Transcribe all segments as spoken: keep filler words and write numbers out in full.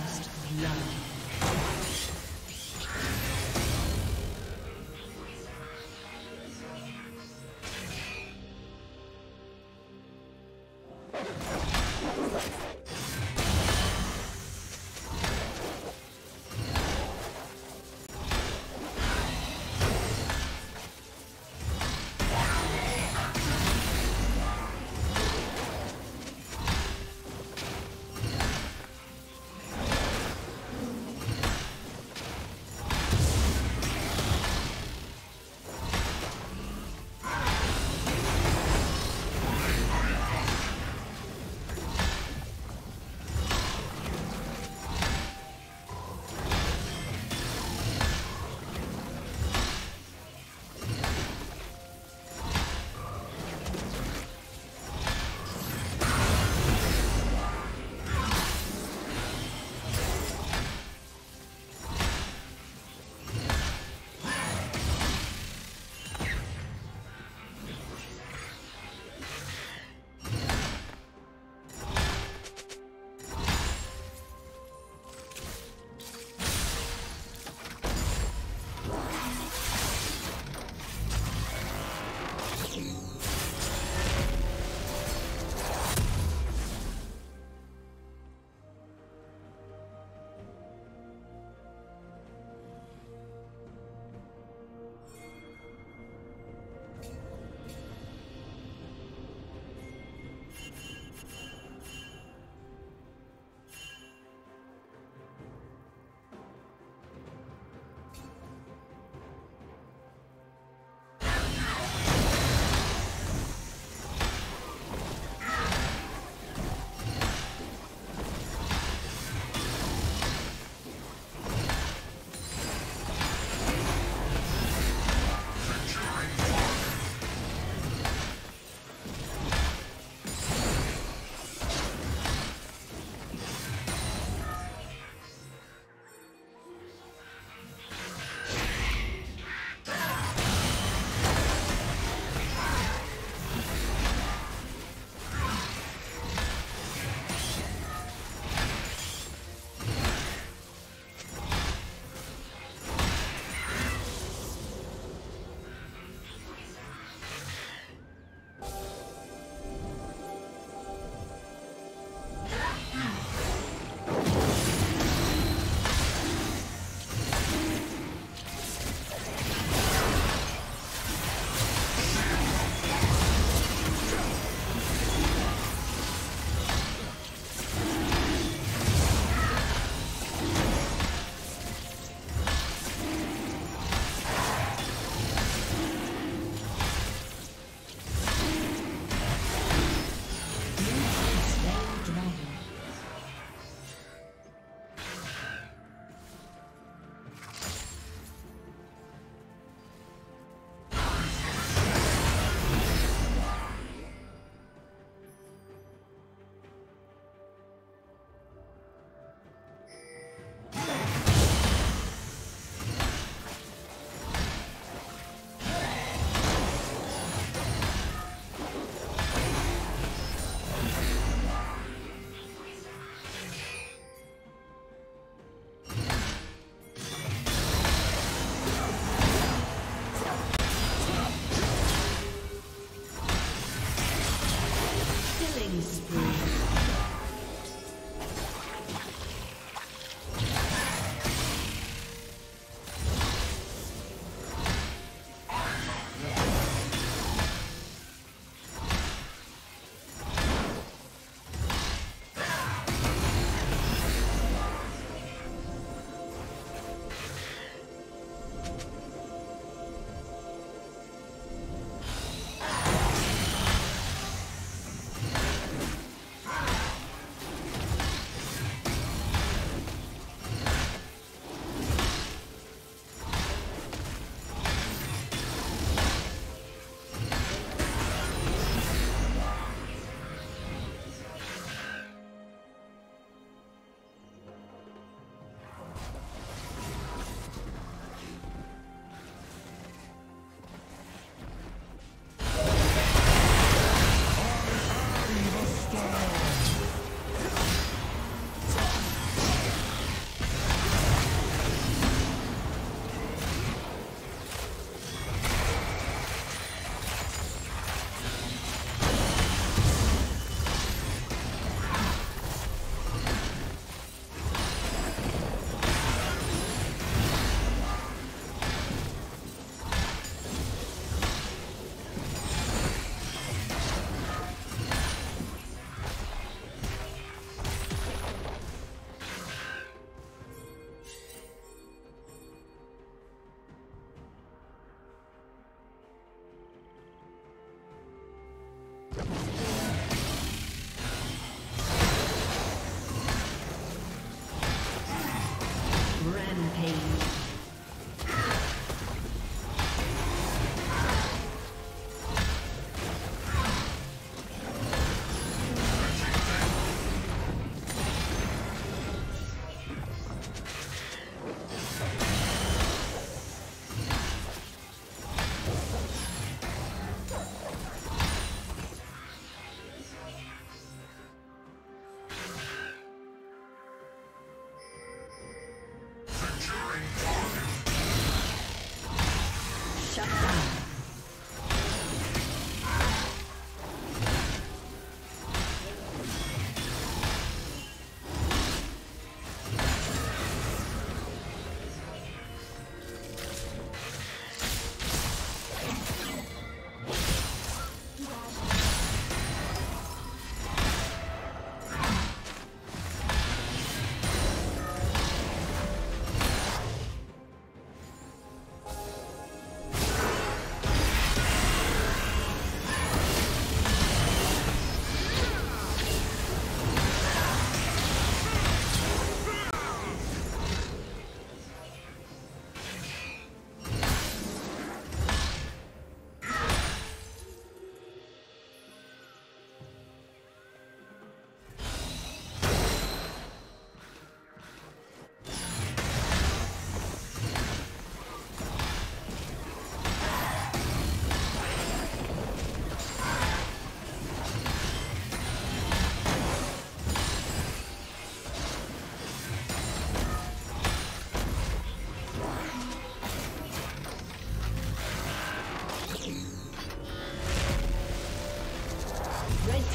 First blood.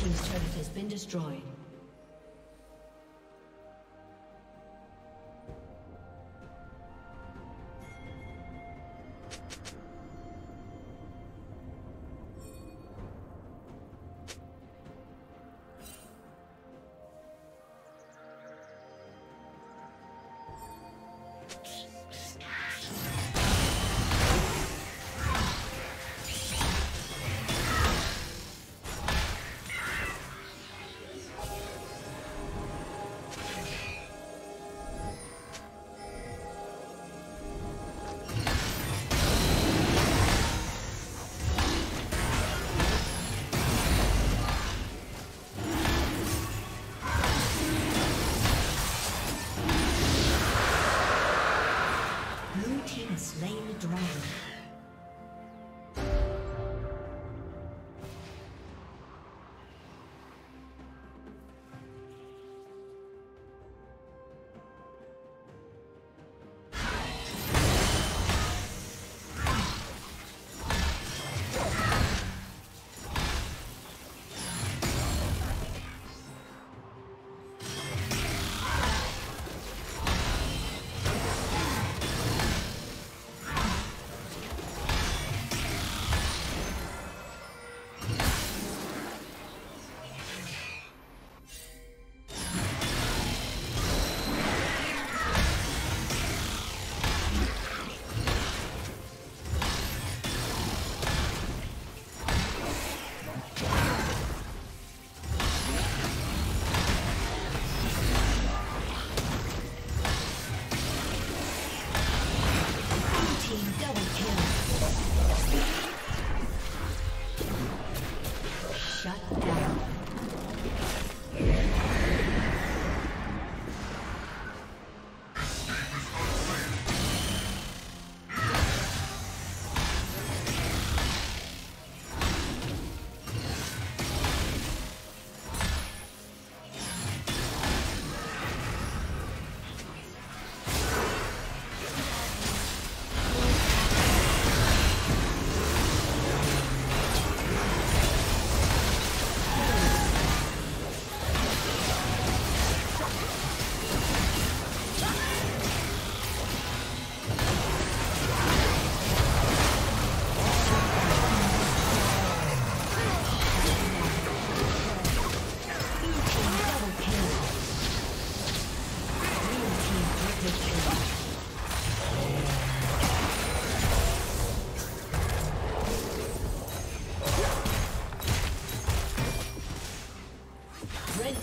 This turret has been destroyed.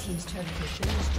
Team's turn to finish drawing.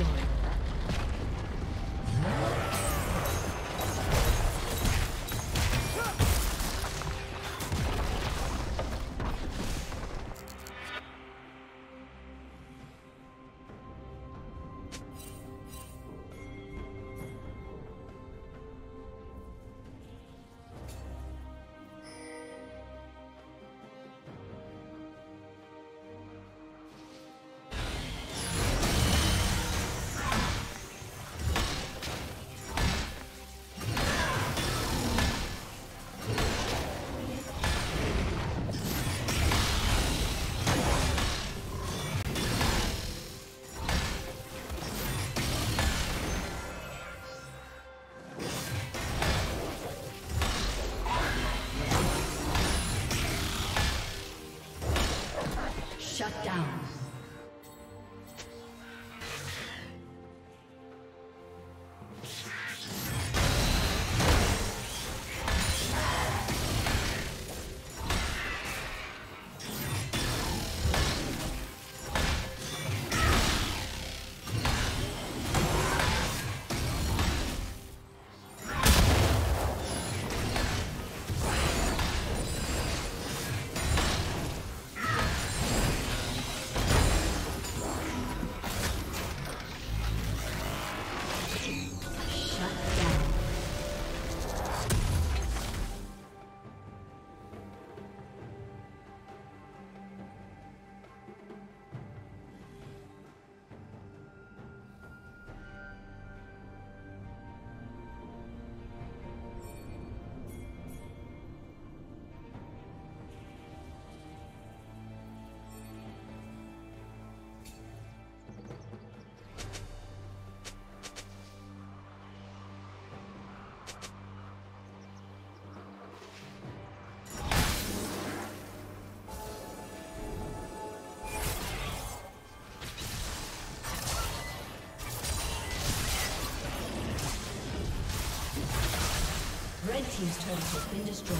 team's turret has been destroyed.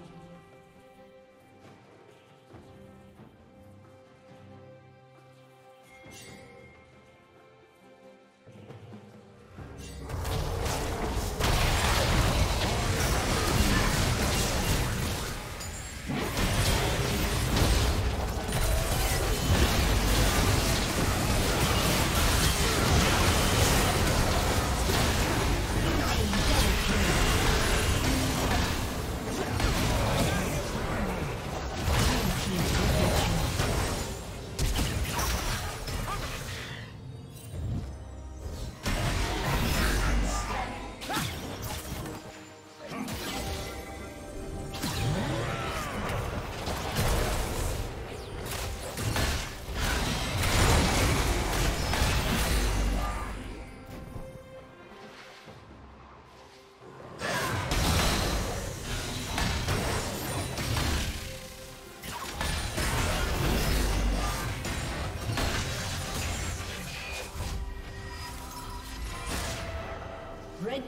Red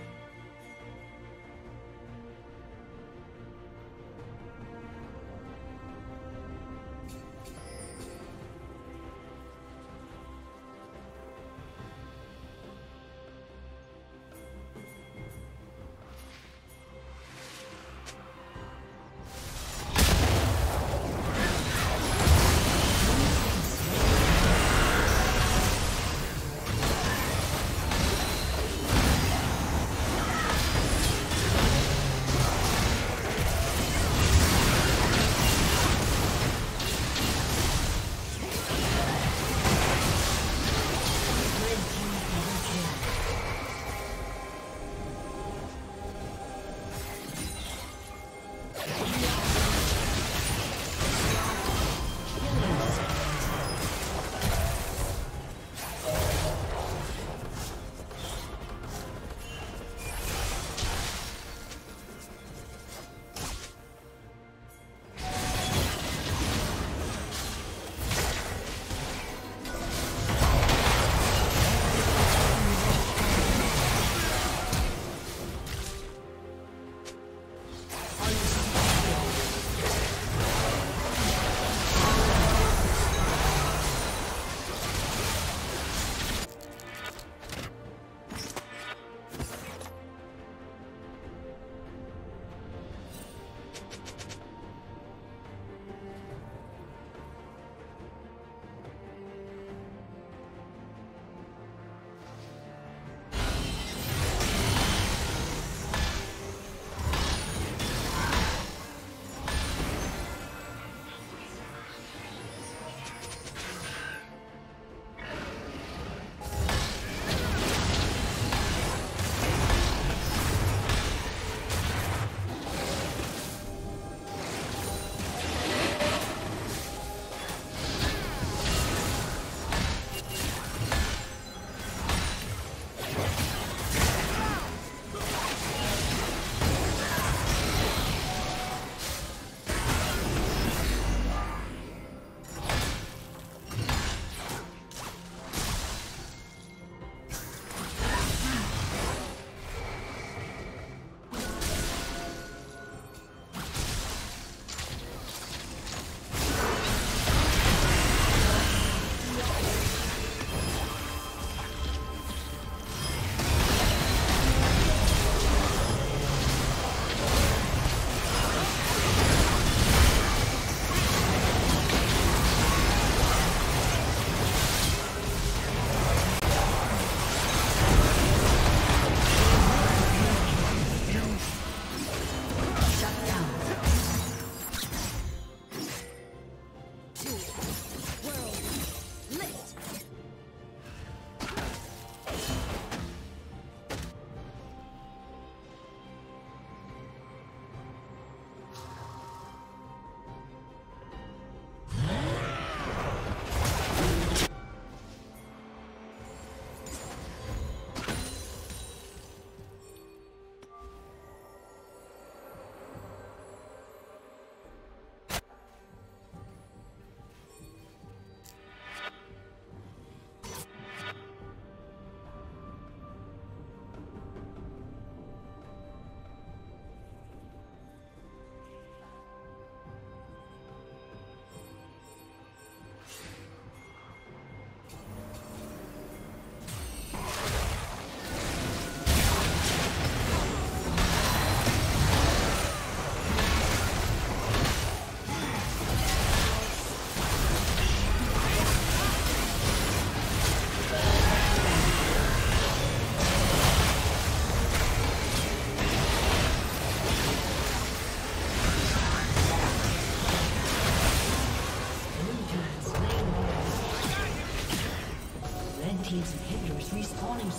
Coming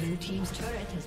Blue Team's turret has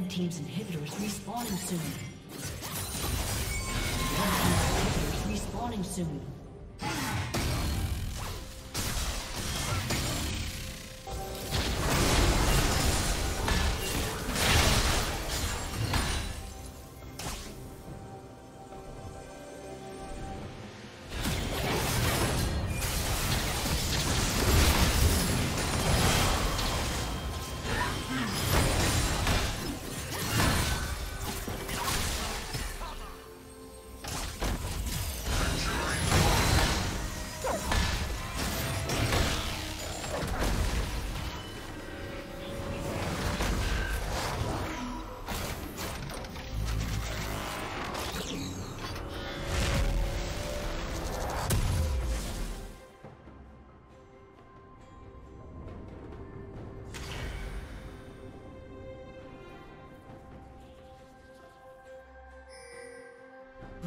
Red team's inhibitors respawning soon. Red team's inhibitors respawning soon.